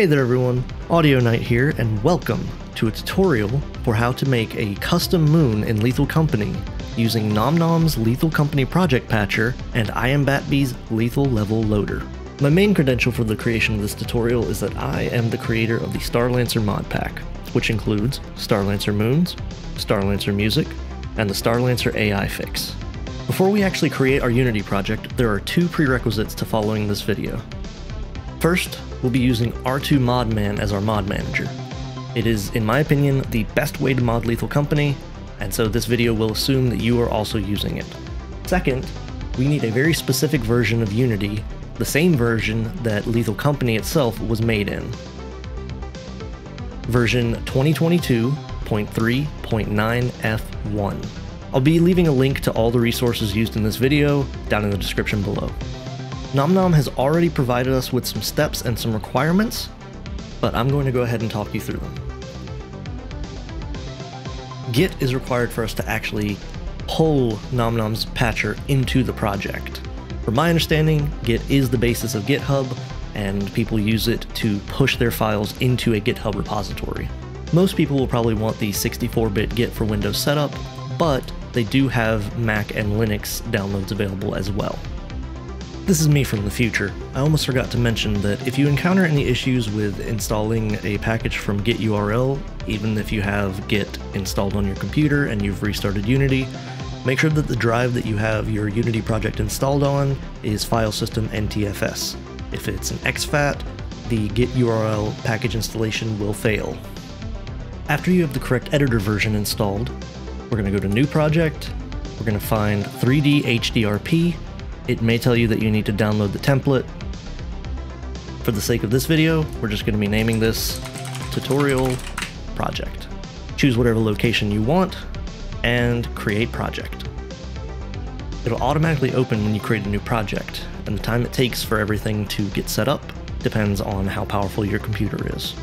Hey there everyone, Audio Knight here, and welcome to a tutorial for how to make a custom moon in Lethal Company using NomNom's Lethal Company Project Patcher and IAmBatby's Lethal Level Loader. My main credential for the creation of this tutorial is that I am the creator of the Starlancer mod pack, which includes Starlancer moons, Starlancer music, and the Starlancer AI fix. Before we actually create our Unity project, there are two prerequisites to following this video. First, we'll be using R2 Modman as our mod manager. It is, in my opinion, the best way to mod Lethal Company, and so this video will assume that you are also using it. Second, we need a very specific version of Unity, the same version that Lethal Company itself was made in. Version 2022.3.9F1. I'll be leaving a link to all the resources used in this video down in the description below. NomNom has already provided us with some steps and some requirements, but I'm going to go ahead and talk you through them. Git is required for us to actually pull NomNom's patcher into the project. From my understanding, Git is the basis of GitHub, and people use it to push their files into a GitHub repository. Most people will probably want the 64-bit Git for Windows setup, but they do have Mac and Linux downloads available as well. This is me from the future. I almost forgot to mention that if you encounter any issues with installing a package from git URL, even if you have git installed on your computer and you've restarted Unity, make sure that the drive that you have your Unity project installed on is file system NTFS. If it's an exFAT, the git URL package installation will fail. After you have the correct editor version installed, we're going to go to New Project, we're going to find 3D HDRP. It may tell you that you need to download the template. For the sake of this video, we're just going to be naming this tutorial project. Choose whatever location you want and create project. It'll automatically open when you create a new project, and the time it takes for everything to get set up depends on how powerful your computer is.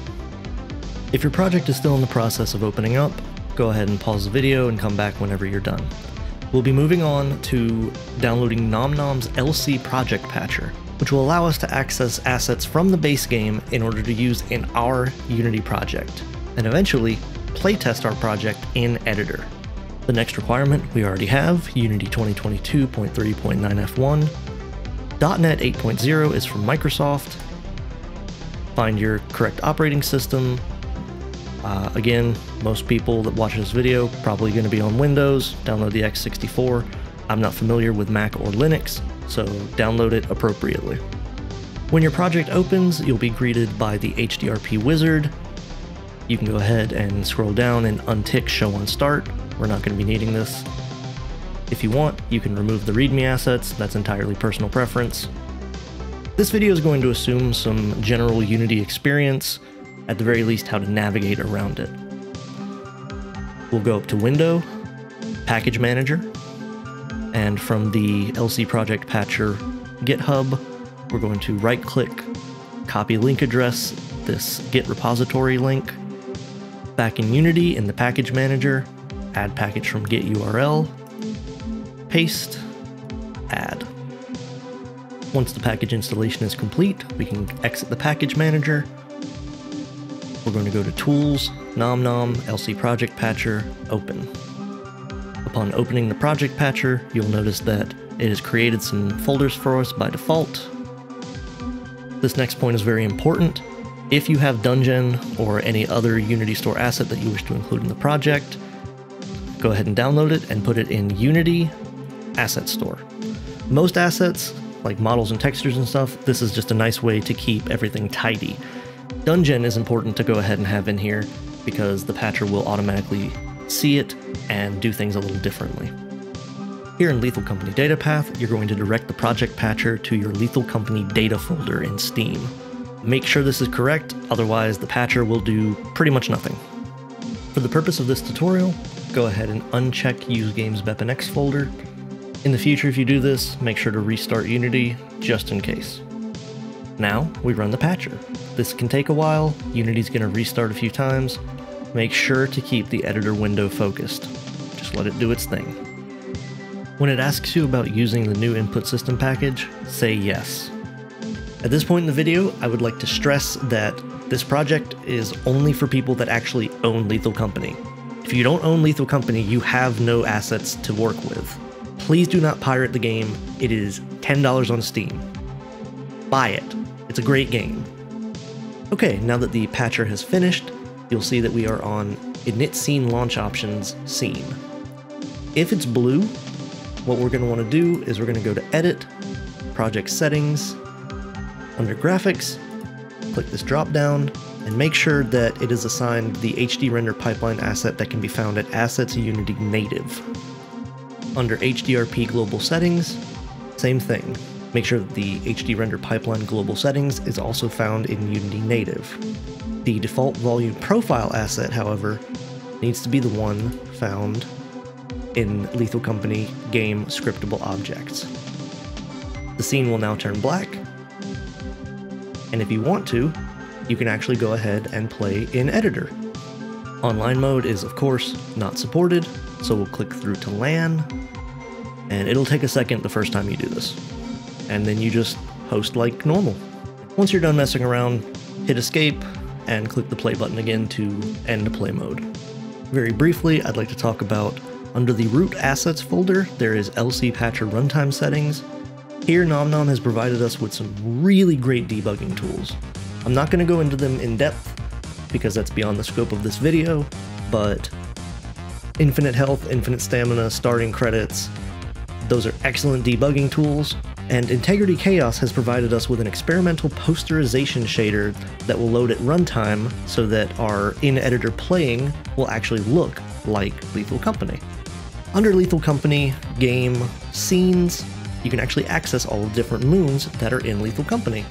If your project is still in the process of opening up, go ahead and pause the video and come back whenever you're done. We'll be moving on to downloading NomNom's LC Project Patcher, which will allow us to access assets from the base game in order to use in our Unity project, and eventually playtest our project in Editor. The next requirement we already have, Unity 2022.3.9F1. .NET 8.0 is from Microsoft. Find your correct operating system. Again, most people that watch this video probably going to be on Windows. Download the x64. I'm not familiar with Mac or Linux, so download it appropriately. When your project opens, you'll be greeted by the HDRP wizard. You can go ahead and scroll down and untick Show on Start. We're not going to be needing this. If you want, you can remove the README assets. That's entirely personal preference. This video is going to assume some general Unity experience, at the very least how to navigate around it. We'll go up to Window, Package Manager, and from the LC Project Patcher GitHub, we're going to right-click, copy link address, this Git repository link. Back in Unity, in the Package Manager, add package from Git URL, paste, add. Once the package installation is complete, we can exit the Package Manager. We're going to go to Tools, NomNom, LC Project Patcher, Open. Upon opening the Project Patcher, you'll notice that it has created some folders for us by default. This next point is very important. If you have Dungeon or any other Unity Store asset that you wish to include in the project, go ahead and download it and put it in Unity Asset Store. Most assets, like models and textures and stuff, this is just a nice way to keep everything tidy. Dungeon is important to go ahead and have in here because the patcher will automatically see it and do things a little differently. Here in Lethal Company Data Path, you're going to direct the project patcher to your Lethal Company data folder in Steam. Make sure this is correct, otherwise the patcher will do pretty much nothing. For the purpose of this tutorial, go ahead and uncheck Use Game's BepInEx folder. In the future, if you do this, make sure to restart Unity just in case. Now we run the patcher. This can take a while. Unity's going to restart a few times. Make sure to keep the editor window focused. Just let it do its thing. When it asks you about using the new input system package, say yes. At this point in the video, I would like to stress that this project is only for people that actually own Lethal Company. If you don't own Lethal Company, you have no assets to work with. Please do not pirate the game. It is $10 on Steam. Buy it. It's a great game. Okay, now that the patcher has finished, you'll see that we are on Init Scene Launch Options Scene. If it's blue, what we're going to want to do is we're going to go to Edit, Project Settings, under Graphics, click this drop down, and make sure that it is assigned the HD Render Pipeline asset that can be found at Assets Unity Native. Under HDRP Global Settings, same thing. Make sure that the HD Render Pipeline Global Settings is also found in Unity Native. The default volume profile asset, however, needs to be the one found in Lethal Company game scriptable objects. The scene will now turn black, and if you want to, you can actually go ahead and play in editor. Online mode is of course not supported, so we'll click through to LAN, and it'll take a second the first time you do this. And then you just host like normal. Once you're done messing around, hit escape and click the play button again to end play mode. Very briefly, I'd like to talk about under the root assets folder, there is LC Patcher runtime settings. Here NomNom has provided us with some really great debugging tools. I'm not going to go into them in depth because that's beyond the scope of this video, but infinite health, infinite stamina, starting credits, those are excellent debugging tools. And Integrity Chaos has provided us with an experimental posterization shader that will load at runtime so that our in-editor playing will actually look like Lethal Company. Under Lethal Company game scenes, you can actually access all the different moons that are in Lethal Company.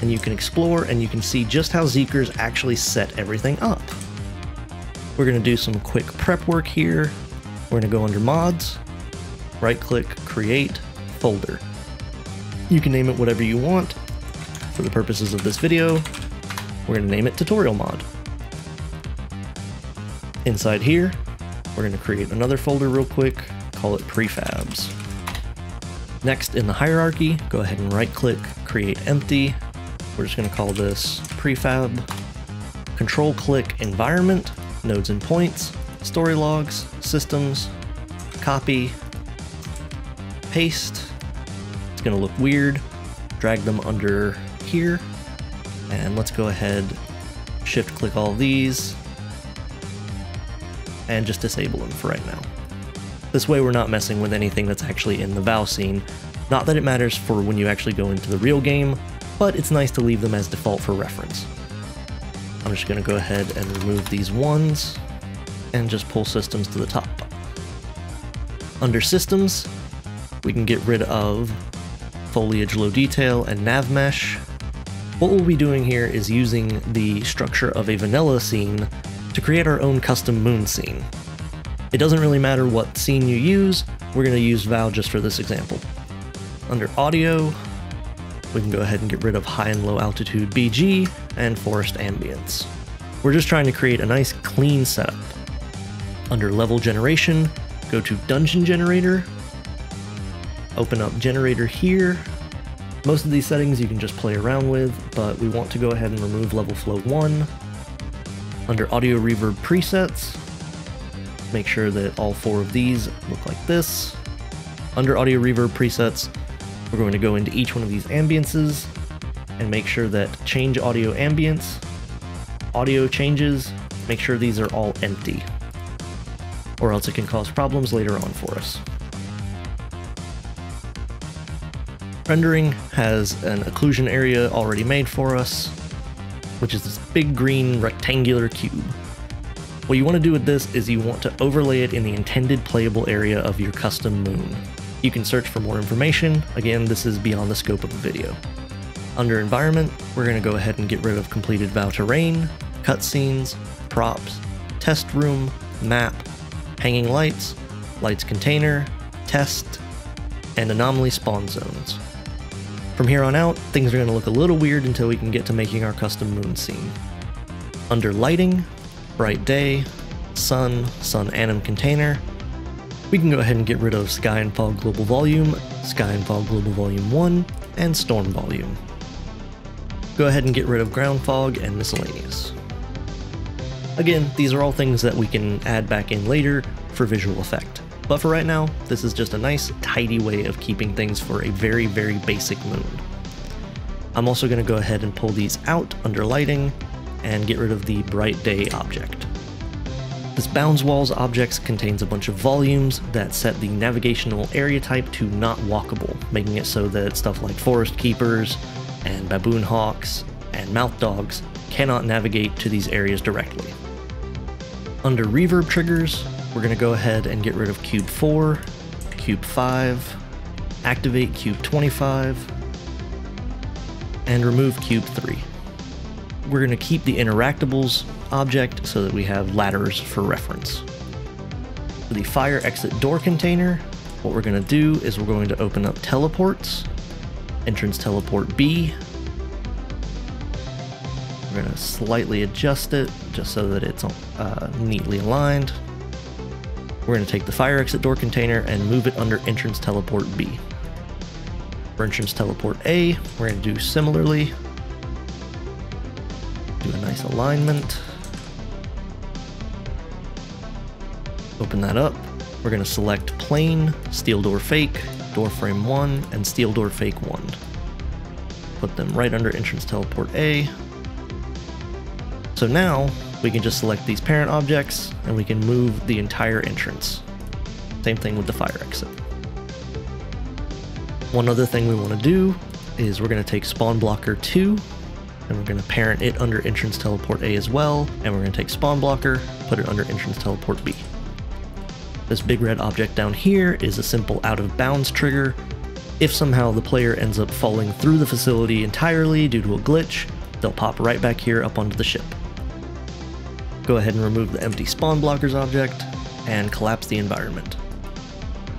And you can explore and you can see just how Zeekers actually set everything up. We're going to do some quick prep work here. We're going to go under mods, right-click, create, folder. You can name it whatever you want. For the purposes of this video, we're going to name it tutorial mod. Inside here, we're going to create another folder real quick, call it prefabs. Next in the hierarchy, go ahead and right click, create empty. We're just going to call this prefab. Control click environment, nodes and points, story logs, systems, copy, paste. Gonna look weird. Drag them under here, and let's go ahead, shift click all these, and just disable them for right now. This way we're not messing with anything that's actually in the Val scene. Not that it matters for when you actually go into the real game, but it's nice to leave them as default for reference. I'm just gonna go ahead and remove these ones, and just pull systems to the top. Under systems, we can get rid of foliage low detail and nav mesh. What we'll be doing here is using the structure of a vanilla scene to create our own custom moon scene. It doesn't really matter what scene you use, we're going to use Val just for this example. Under audio, we can go ahead and get rid of high and low altitude BG and forest ambience. We're just trying to create a nice clean setup. Under level generation, go to dungeon generator, open up generator here. Most of these settings you can just play around with, but we want to go ahead and remove level flow 1. Under audio reverb presets, make sure that all 4 of these look like this. Under audio reverb presets, we're going to go into each one of these ambiences and make sure that change audio ambience, audio changes, make sure these are all empty, or else it can cause problems later on for us. Rendering has an occlusion area already made for us, which is this big green rectangular cube. What you want to do with this is you want to overlay it in the intended playable area of your custom moon. You can search for more information. Again, this is beyond the scope of the video. Under environment, we're going to go ahead and get rid of completed Val terrain, cutscenes, props, test room, map, hanging lights, lights container, test, and anomaly spawn zones. From here on out, things are going to look a little weird until we can get to making our custom moon scene. Under lighting, bright day, sun, sun anim container, we can go ahead and get rid of sky and fog global volume, sky and fog global volume 1, and storm volume. Go ahead and get rid of ground fog and miscellaneous. Again, these are all things that we can add back in later for visual effect. But for right now, this is just a nice, tidy way of keeping things for a very, very basic moon. I'm also going to go ahead and pull these out under lighting and get rid of the bright day object. This bounds walls objects contains a bunch of volumes that set the navigational area type to not walkable, making it so that stuff like forest keepers and baboon hawks and mouth dogs cannot navigate to these areas directly. Under reverb triggers, we're going to go ahead and get rid of cube 4, cube 5, activate cube 25, and remove cube 3. We're going to keep the interactables object so that we have ladders for reference. For the fire exit door container, what we're going to do is we're going to open up teleports, entrance teleport B. We're going to slightly adjust it just so that it's neatly aligned. We're going to take the fire exit door container and move it under entrance teleport B. For entrance teleport A, we're going to do similarly. Do a nice alignment. Open that up. We're going to select plane, steel door fake, door frame 1, and steel door fake 1. Put them right under entrance teleport A. So now we can just select these parent objects and we can move the entire entrance. Same thing with the fire exit. One other thing we want to do is we're going to take spawn blocker 2 and we're going to parent it under entrance teleport A as well, and we're going to take spawn blocker, put it under entrance teleport B. This big red object down here is a simple out of bounds trigger. If somehow the player ends up falling through the facility entirely due to a glitch, they'll pop right back here up onto the ship. Go ahead and remove the empty spawn blockers object and collapse the environment.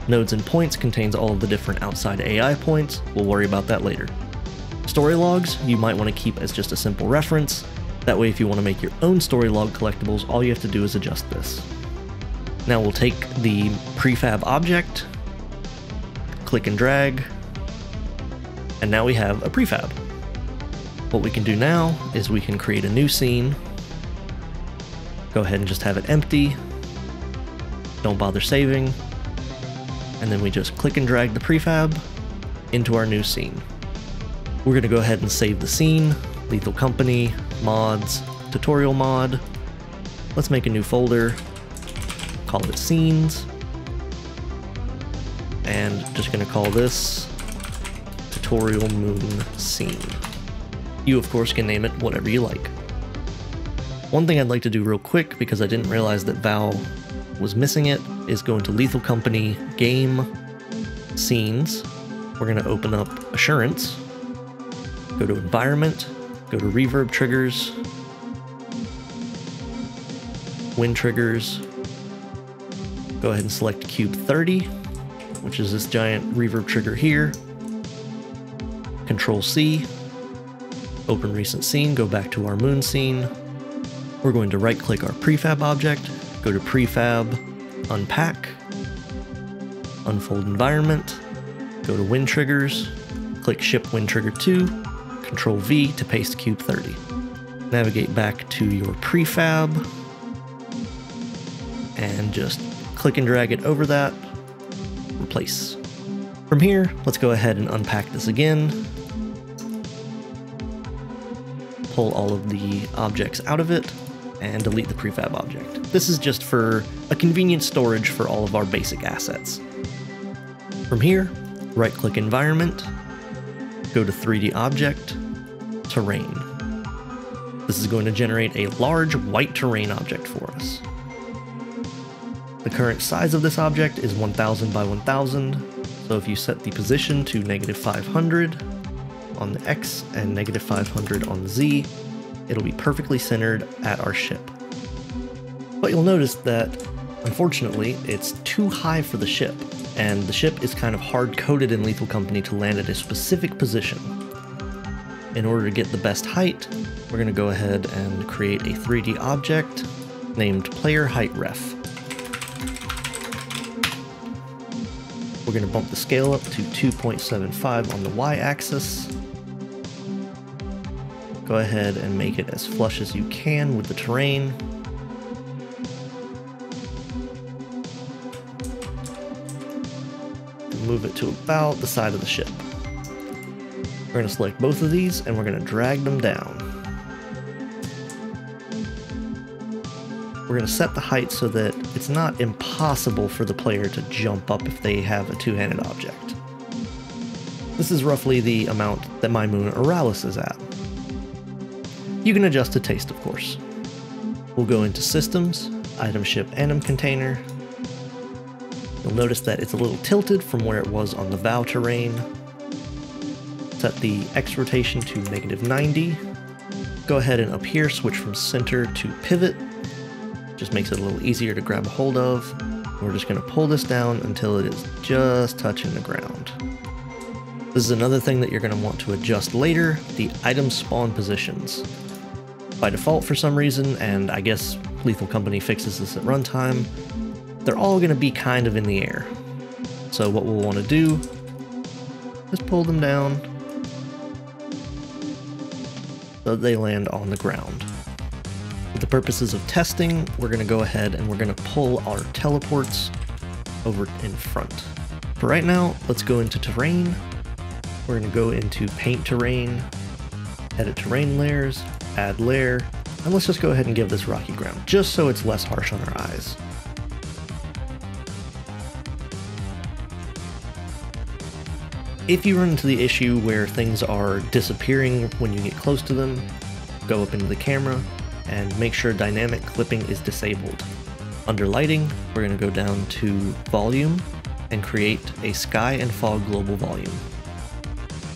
Nodes and points contains all of the different outside AI points. We'll worry about that later. Story logs you might want to keep as just a simple reference. That way if you want to make your own story log collectibles, all you have to do is adjust this. Now we'll take the prefab object, click and drag, and now we have a prefab. What we can do now is we can create a new scene. Go ahead and just have it empty. Don't bother saving. And then we just click and drag the prefab into our new scene. We're going to go ahead and save the scene, Lethal Company, mods, tutorial mod. Let's make a new folder, call it scenes, and just going to call this tutorial moon scene. You of course can name it whatever you like. One thing I'd like to do real quick, because I didn't realize that Val was missing it, is go into Lethal Company, game, scenes. We're going to open up assurance, go to environment, go to reverb triggers, wind triggers, go ahead and select cube 30, which is this giant reverb trigger here, control C, open recent scene, go back to our moon scene. We're going to right click our prefab object, go to prefab, unpack, unfold environment, go to wind triggers, click ship wind trigger 2, control V to paste cube 30. Navigate back to your prefab and just click and drag it over that, replace. From here, let's go ahead and unpack this again. Pull all of the objects out of it and delete the prefab object. This is just for a convenient storage for all of our basic assets. From here, right-click environment, go to 3D object, terrain. This is going to generate a large white terrain object for us. The current size of this object is 1000 by 1000, so if you set the position to -500 on the X and -500 on the Z, it'll be perfectly centered at our ship. But you'll notice that, unfortunately, it's too high for the ship, and the ship is kind of hard-coded in Lethal Company to land at a specific position. In order to get the best height, we're going to go ahead and create a 3D object named Player Height Ref. We're going to bump the scale up to 2.75 on the Y-axis. Go ahead and make it as flush as you can with the terrain. Move it to about the side of the ship. We're going to select both of these and we're going to drag them down. We're going to set the height so that it's not impossible for the player to jump up if they have a two-handed object. This is roughly the amount that my moon Aralis is at. You can adjust to taste, of course. We'll go into Systems, Item Ship Anim Container. You'll notice that it's a little tilted from where it was on the Vow terrain. Set the X rotation to -90. Go ahead and up here, switch from center to pivot. Just makes it a little easier to grab a hold of. We're just going to pull this down until it is just touching the ground. This is another thing that you're going to want to adjust later, the item spawn positions. By default for some reason, and I guess Lethal Company fixes this at runtime, they're all going to be kind of in the air. So what we'll want to do is pull them down so that they land on the ground. For the purposes of testing, we're going to go ahead and we're going to pull our teleports over in front. For right now, let's go into terrain. We're going to go into paint terrain, edit terrain layers, add layer, and let's just go ahead and give this rocky ground just so it's less harsh on our eyes. If you run into the issue where things are disappearing when you get close to them, go up into the camera and make sure dynamic clipping is disabled. Under lighting, we're going to go down to volume and create a sky and fog global volume.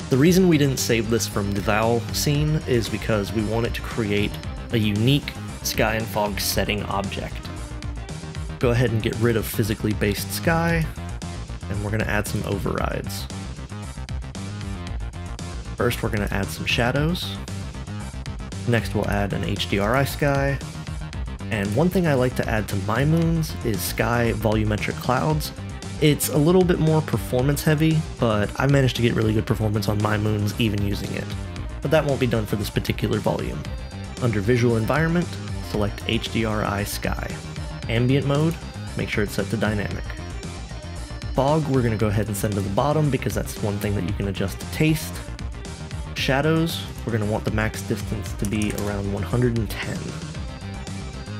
The reason we didn't save this from the Vow scene is because we wanted to create a unique sky and fog setting object. Go ahead and get rid of physically based sky, and we're going to add some overrides. First, we're going to add some shadows. Next, we'll add an HDRI sky. And one thing I like to add to my moons is sky volumetric clouds. It's a little bit more performance heavy, but I managed to get really good performance on my moons even using it. But that won't be done for this particular volume. Under visual environment, select HDRI sky. Ambient mode, make sure it's set to dynamic. Fog, we're going to go ahead and send to the bottom because that's one thing that you can adjust to taste. Shadows, we're going to want the max distance to be around 110.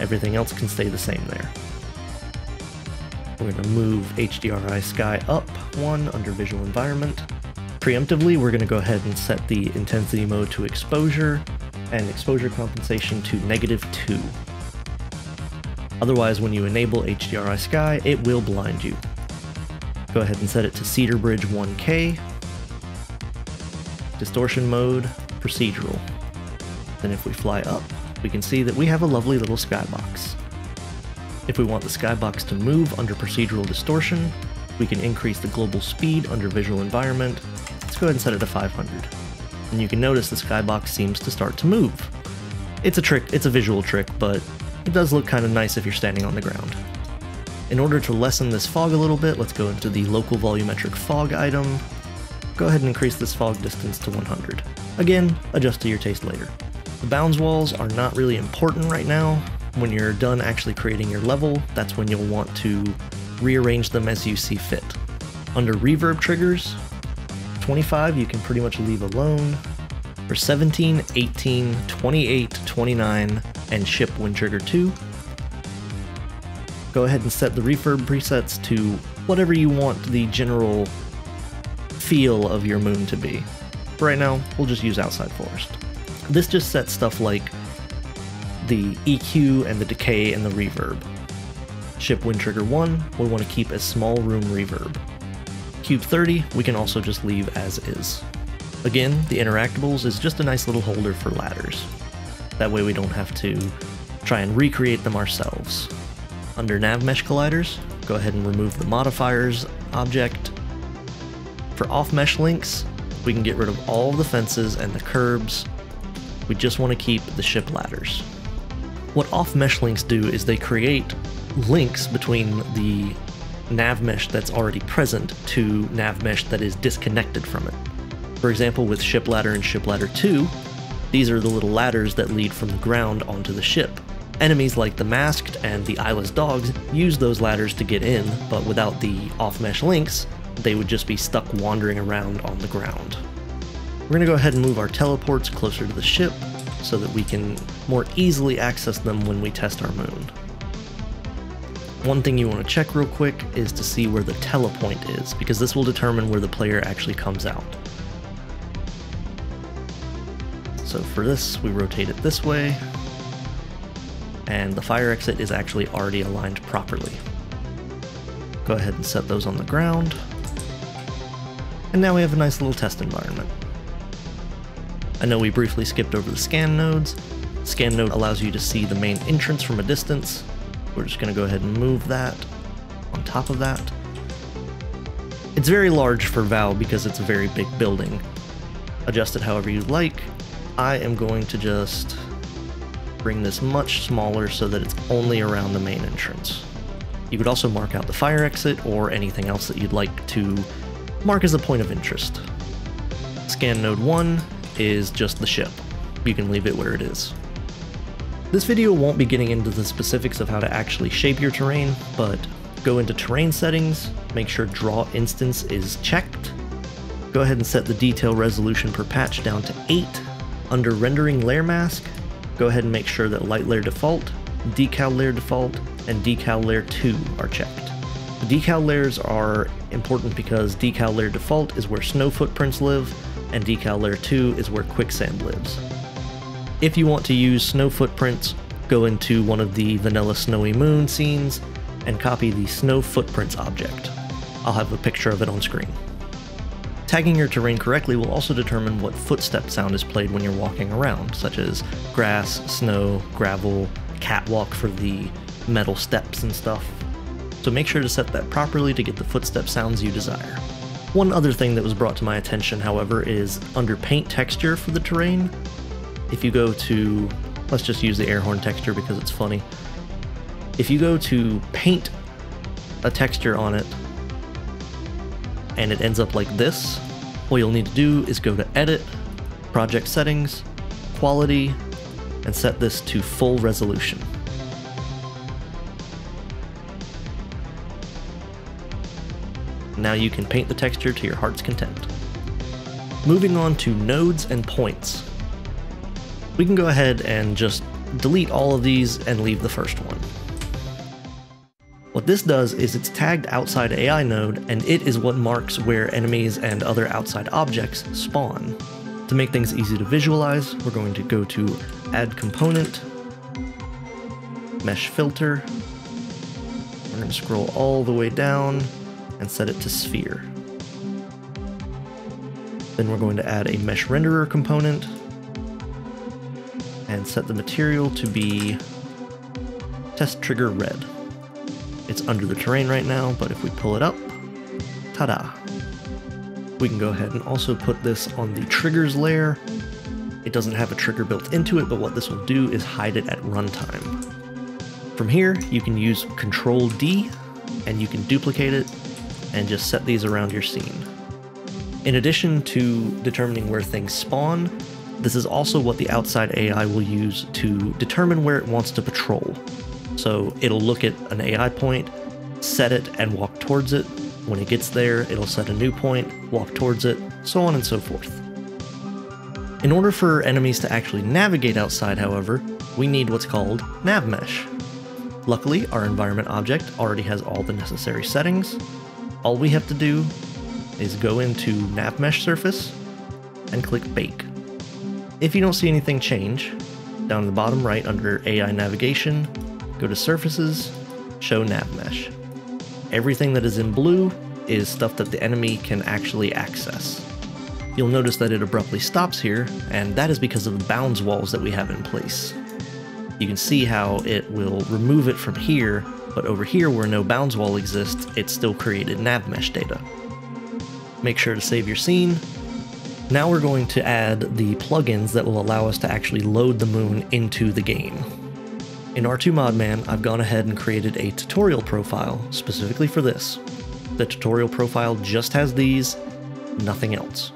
Everything else can stay the same there. We're going to move HDRI Sky up one under Visual Environment. Preemptively, we're going to go ahead and set the Intensity Mode to Exposure and Exposure Compensation to -2. Otherwise, when you enable HDRI Sky, it will blind you. Go ahead and set it to Cedar Bridge 1K. Distortion mode, procedural. Then if we fly up, we can see that we have a lovely little skybox. If we want the skybox to move under procedural distortion, we can increase the global speed under visual environment. Let's go ahead and set it to 500. And you can notice the skybox seems to start to move. It's a trick, it's a visual trick, but it does look kind of nice if you're standing on the ground. In order to lessen this fog a little bit, let's go into the local volumetric fog item. Go ahead and increase this fog distance to 100. Again, adjust to your taste later. The bounds walls are not really important right now. When you're done actually creating your level, that's when you'll want to rearrange them as you see fit. Under reverb triggers, 25 you can pretty much leave alone. For 17, 18, 28, 29, and ship when triggered to. Go ahead and set the reverb presets to whatever you want the general feel of your moon to be. For right now, we'll just use outside forest. This just sets stuff like the EQ and the decay and the reverb. Ship wind trigger 1, we'll want to keep as small room reverb. Cube 30, we can also just leave as is. Again, the interactables is just a nice little holder for ladders. That way we don't have to try and recreate them ourselves. Under nav mesh colliders, go ahead and remove the modifiers object. For off-mesh links, we can get rid of all of the fences and the curbs. We just want to keep the ship ladders. What off-mesh links do is they create links between the nav mesh that's already present to nav mesh that is disconnected from it. For example, with ship ladder and ship ladder 2, These are the little ladders that lead from the ground onto the ship. Enemies like the Masked and the Eyeless Dogs use those ladders to get in, but without the off-mesh links, they would just be stuck wandering around on the ground. We're going to go ahead and move our teleports closer to the ship so that we can more easily access them when we test our moon. One thing you want to check real quick is to see where the telepoint is, because this will determine where the player actually comes out. So for this, we rotate it this way, and the fire exit is actually already aligned properly. Go ahead and set those on the ground. And now we have a nice little test environment. I know we briefly skipped over the scan nodes. Scan node allows you to see the main entrance from a distance. We're just going to go ahead and move that on top of that. It's very large for Val because it's a very big building. Adjust it however you like. I am going to just bring this much smaller so that it's only around the main entrance. You could also mark out the fire exit or anything else that you'd like to mark as a point of interest. Scan node 1 is just the ship. You can leave it where it is. This video won't be getting into the specifics of how to actually shape your terrain, but go into terrain settings, make sure draw instance is checked, go ahead and set the detail resolution per patch down to 8. Under rendering layer mask, go ahead and make sure that light layer default, decal layer default, and decal layer 2 are checked. The decal layers are important because decal layer default is where snow footprints live, and decal layer 2 is where quicksand lives. If you want to use snow footprints, go into one of the vanilla snowy moon scenes and copy the snow footprints object. I'll have a picture of it on screen. Tagging your terrain correctly will also determine what footstep sound is played when you're walking around, such as grass, snow, gravel, catwalk for the metal steps and stuff. So make sure to set that properly to get the footstep sounds you desire. One other thing that was brought to my attention, however, is under paint texture for the terrain. If you go to, let's just use the air horn texture because it's funny. If you go to paint a texture on it and it ends up like this, what you'll need to do is go to Edit, Project Settings, Quality, and set this to full resolution. Now you can paint the texture to your heart's content. Moving on to nodes and points. We can go ahead and just delete all of these and leave the first one. What this does is it's tagged outside AI node, and it is what marks where enemies and other outside objects spawn. To make things easy to visualize, we're going to go to Add Component, Mesh Filter. We're going to scroll all the way down and set it to Sphere. Then we're going to add a Mesh Renderer component and set the material to be Test Trigger Red. It's under the terrain right now, but if we pull it up, ta-da! We can go ahead and also put this on the triggers layer. It doesn't have a trigger built into it, but what this will do is hide it at runtime. From here, you can use Control D, and you can duplicate it and just set these around your scene. In addition to determining where things spawn, this is also what the outside AI will use to determine where it wants to patrol. So it'll look at an AI point, set it, and walk towards it. When it gets there, it'll set a new point, walk towards it, so on and so forth. In order for enemies to actually navigate outside, however, we need what's called nav mesh. Luckily, our environment object already has all the necessary settings. All we have to do is go into nav mesh surface and click bake. If you don't see anything change, down in the bottom right under AI navigation, go to surfaces, show nav mesh. Everything that is in blue is stuff that the enemy can actually access. You'll notice that it abruptly stops here, and that is because of the bounds walls that we have in place. You can see how it will remove it from here, but over here where no bounds wall exists, it still created nav mesh data. Make sure to save your scene. Now we're going to add the plugins that will allow us to actually load the moon into the game. In R2 Modman, I've gone ahead and created a tutorial profile specifically for this. The tutorial profile just has these, nothing else.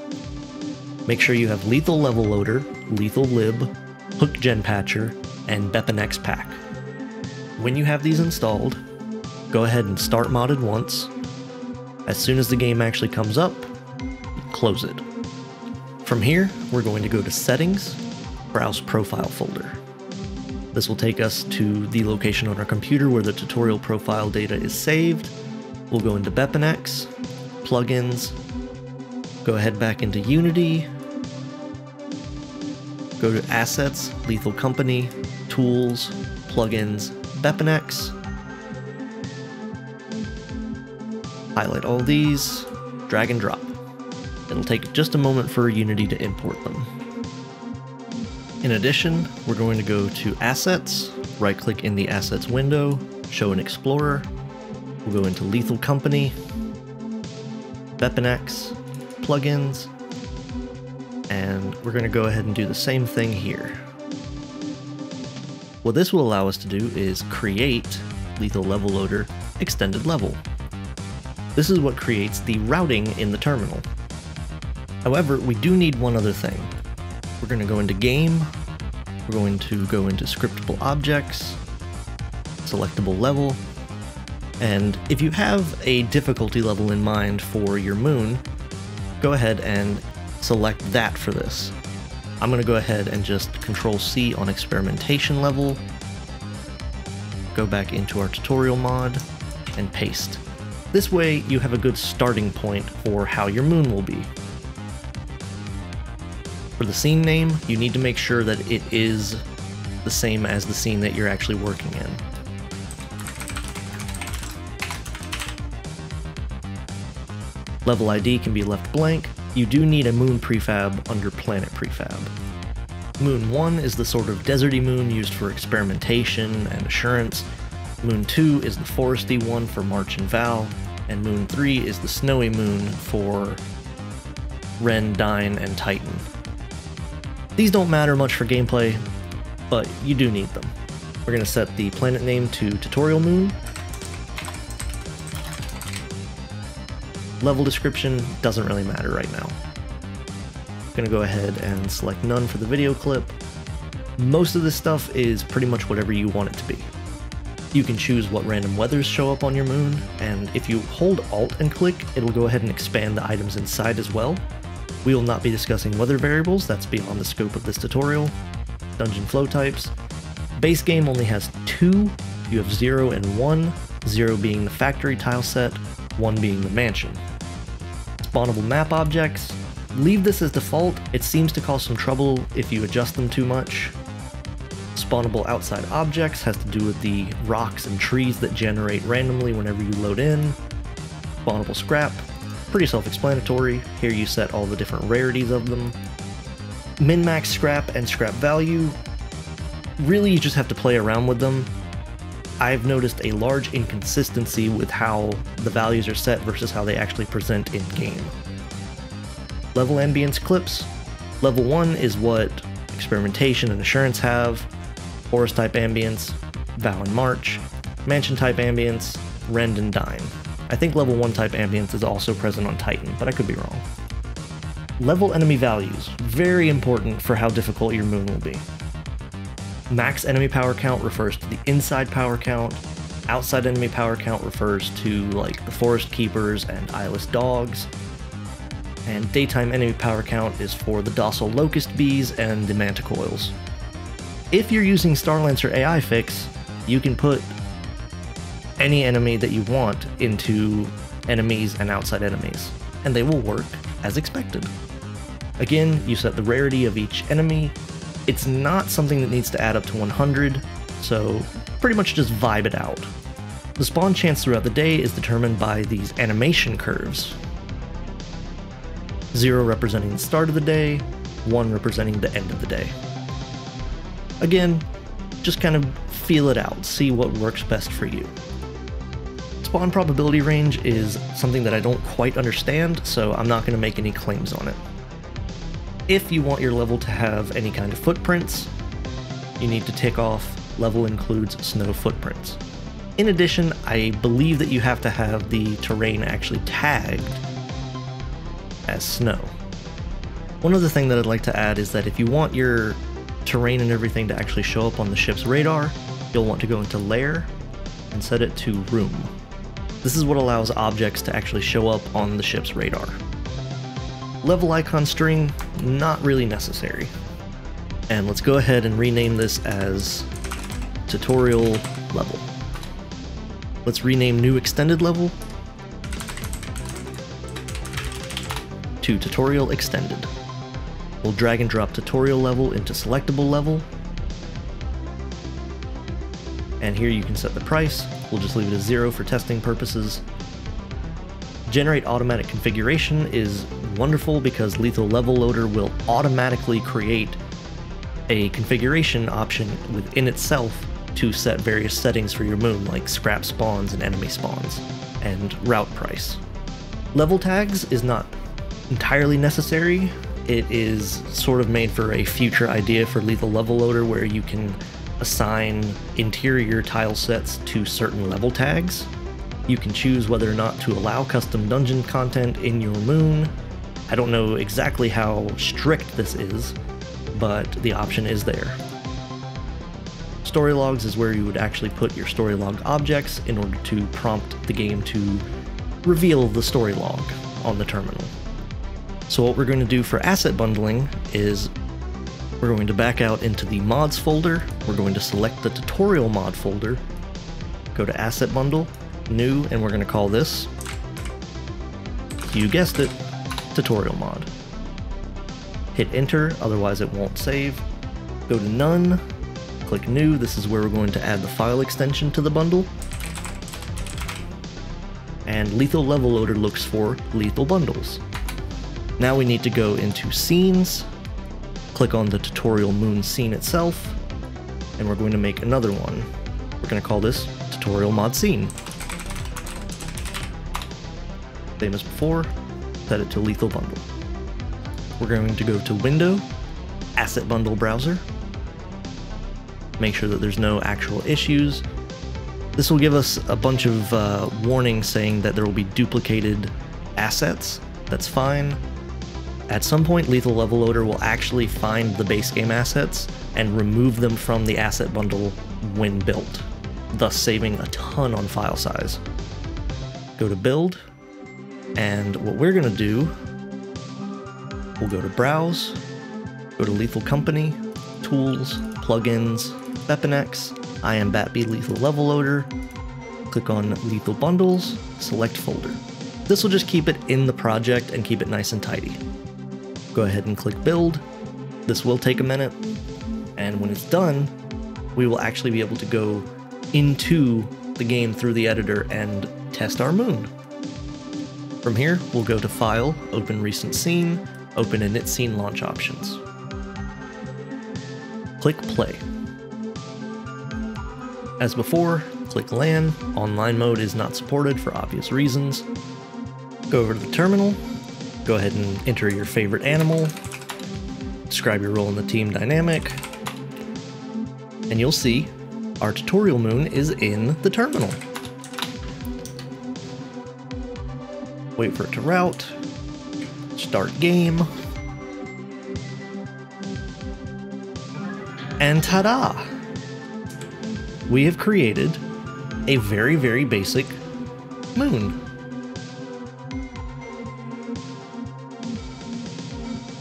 make sure you have Lethal Level Loader, Lethal Lib, Hook Gen Patcher, and BepInEx Pack. When you have these installed, go ahead and start modded once. As soon as the game actually comes up, close it. From here, we're going to go to Settings, Browse Profile folder. This will take us to the location on our computer where the tutorial profile data is saved. We'll go into BepInEx, Plugins, go ahead back into Unity, go to Assets, Lethal Company, Tools, Plugins, BepInEx, highlight all these, drag and drop. It'll take just a moment for Unity to import them. In addition, we're going to go to Assets, right-click in the Assets window, Show in Explorer, we'll go into Lethal Company, BepInEx, Plugins, and we're going to go ahead and do the same thing here. What this will allow us to do is create Lethal Level Loader Extended Level. This is what creates the routing in the terminal. However, we do need one other thing. We're going to go into Game, we're going to go into Scriptable Objects, Selectable Level, and if you have a difficulty level in mind for your moon, go ahead and select that for this. I'm going to go ahead and just Control-C on Experimentation Level, go back into our Tutorial mod, and paste. This way, you have a good starting point for how your moon will be. For the scene name, you need to make sure that it is the same as the scene that you're actually working in. Level ID can be left blank. You do need a moon prefab under planet prefab. Moon 1 is the sort of deserty moon used for experimentation and assurance. Moon 2 is the foresty one for March and Val. And Moon 3 is the snowy moon for Ren, Dine, and Titan. These don't matter much for gameplay, but you do need them. We're going to set the planet name to Tutorial Moon. Level description doesn't really matter right now. I'm going to go ahead and select none for the video clip. Most of this stuff is pretty much whatever you want it to be. You can choose what random weathers show up on your moon, and if you hold Alt and click, it'll go ahead and expand the items inside as well. We will not be discussing weather variables, that's beyond the scope of this tutorial. Dungeon flow types. Base game only has 2, you have 0 and 1, 0 being the factory tile set, 1 being the mansion. Spawnable map objects, leave this as default, it seems to cause some trouble if you adjust them too much. Spawnable outside objects has to do with the rocks and trees that generate randomly whenever you load in. Spawnable scrap, pretty self-explanatory, here you set all the different rarities of them. Min-max scrap and scrap value, really you just have to play around with them. I've noticed a large inconsistency with how the values are set versus how they actually present in-game. Level ambience clips. Level 1 is what experimentation and assurance have. Forest type ambience, Val and March. Mansion type ambience, Rend and Dine. I think level 1 type ambience is also present on Titan, but I could be wrong. Level enemy values, very important for how difficult your moon will be. Max enemy power count refers to the inside power count. Outside enemy power count refers to like the forest keepers and eyeless dogs. And daytime enemy power count is for the docile locust bees and the manticoils. If you're using Starlancer AI fix, you can put any enemy that you want into enemies and outside enemies, and they will work as expected. Again, you set the rarity of each enemy. It's not something that needs to add up to 100, so pretty much just vibe it out. The spawn chance throughout the day is determined by these animation curves. 0 representing the start of the day, 1 representing the end of the day. Again, just kind of feel it out, see what works best for you. Spawn probability range is something that I don't quite understand, so I'm not going to make any claims on it. If you want your level to have any kind of footprints, you need to tick off level includes snow footprints. In addition, I believe that you have to have the terrain actually tagged as snow. One other thing that I'd like to add is that if you want your terrain and everything to actually show up on the ship's radar, you'll want to go into Layer and set it to Room. This is what allows objects to actually show up on the ship's radar. Level icon string, not really necessary. And let's go ahead and rename this as tutorial level. Let's rename new extended level to tutorial extended. We'll drag and drop tutorial level into selectable level. And here you can set the price. We'll just leave it as 0 for testing purposes. Generate automatic configuration is wonderful because Lethal Level Loader will automatically create a configuration option within itself to set various settings for your moon, like scrap spawns and enemy spawns, and route price. Level tags is not entirely necessary. It is sort of made for a future idea for Lethal Level Loader where you can assign interior tile sets to certain level tags. You can choose whether or not to allow custom dungeon content in your moon. I don't know exactly how strict this is, but the option is there. Story logs is where you would actually put your story log objects in order to prompt the game to reveal the story log on the terminal. So what we're going to do for asset bundling is we're going to back out into the mods folder. We're going to select the tutorial mod folder, go to asset bundle, new, and we're going to call this, you guessed it, tutorial mod. Hit enter, otherwise it won't save. Go to none, click new. This is where we're going to add the file extension to the bundle. And Lethal Level Loader looks for lethal bundles. Now we need to go into scenes, click on the tutorial moon scene itself, and we're going to make another one. We're going to call this tutorial mod scene. Same as before, set it to lethal bundle. We're going to go to Window, Asset Bundle Browser. Make sure that there's no actual issues. This will give us a bunch of warnings saying that there will be duplicated assets. That's fine. At some point, Lethal Level Loader will actually find the base game assets and remove them from the asset bundle when built, thus saving a ton on file size. Go to Build, and what we're going to do, we'll go to Browse, go to Lethal Company, Tools, Plugins, BepInEx, IAmBatby Lethal Level Loader, click on Lethal Bundles, select Folder. This will just keep it in the project and keep it nice and tidy. Go ahead and click Build. This will take a minute, and when it's done, we will actually be able to go into the game through the editor and test our moon. From here, we'll go to File, Open Recent Scene, Open Init Scene Launch Options. Click Play. As before, click LAN. Online mode is not supported for obvious reasons. Go over to the terminal, go ahead and enter your favorite animal, describe your role in the team dynamic, and you'll see our tutorial moon is in the terminal. Wait for it to route, start game, and ta-da! We have created a very, very basic moon.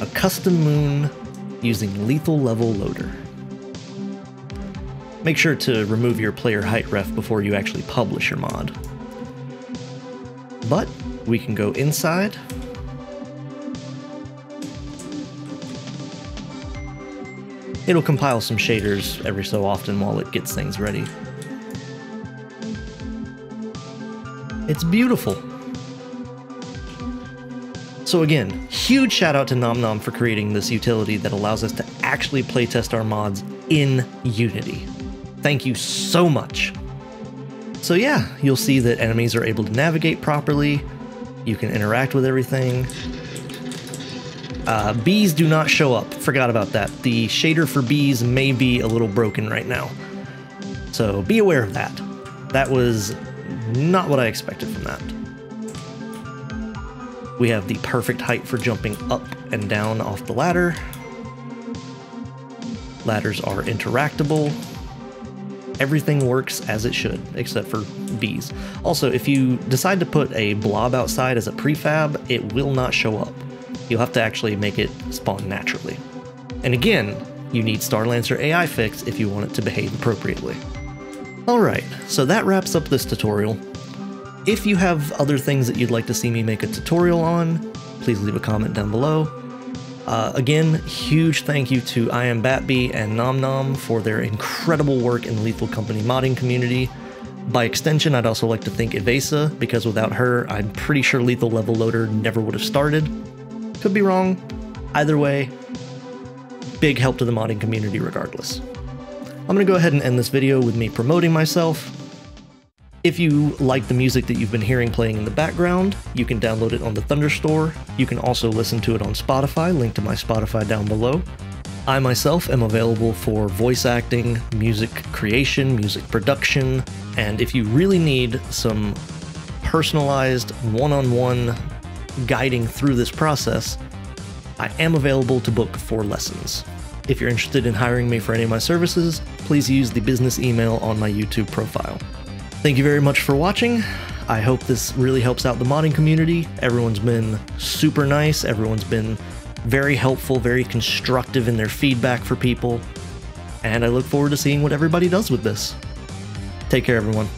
A custom moon using Lethal Level Loader. Make sure to remove your player height ref before you actually publish your mod. But we can go inside. It'll compile some shaders every so often while it gets things ready. It's beautiful. So again, huge shout out to NomNom for creating this utility that allows us to actually playtest our mods in Unity. Thank you so much. So yeah, you'll see that enemies are able to navigate properly. You can interact with everything. Bees do not show up. Forgot about that. The shader for bees may be a little broken right now. So be aware of that. That was not what I expected from that. We have the perfect height for jumping up and down off the ladder. Ladders are interactable. Everything works as it should, except for bees. Also, if you decide to put a blob outside as a prefab, it will not show up. You'll have to actually make it spawn naturally. And again, you need Starlancer AI fix if you want it to behave appropriately. Alright, so that wraps up this tutorial. If you have other things that you'd like to see me make a tutorial on, please leave a comment down below. Again, huge thank you to IAmBatby and NomNom for their incredible work in the Lethal Company modding community. By extension, I'd also like to thank Evasa, because without her, I'm pretty sure Lethal Level Loader never would have started. Could be wrong. Either way, big help to the modding community regardless. I'm gonna go ahead and end this video with me promoting myself. If you like the music that you've been hearing playing in the background, you can download it on the Thunderstore. You can also listen to it on Spotify, link to my Spotify down below. I myself am available for voice acting, music creation, music production, and if you really need some personalized one-on-one guiding through this process, I am available to book for lessons. If you're interested in hiring me for any of my services, please use the business email on my YouTube profile. Thank you very much for watching. I hope this really helps out the modding community. Everyone's been super nice. Everyone's been very helpful, very constructive in their feedback for people. And I look forward to seeing what everybody does with this. Take care, everyone.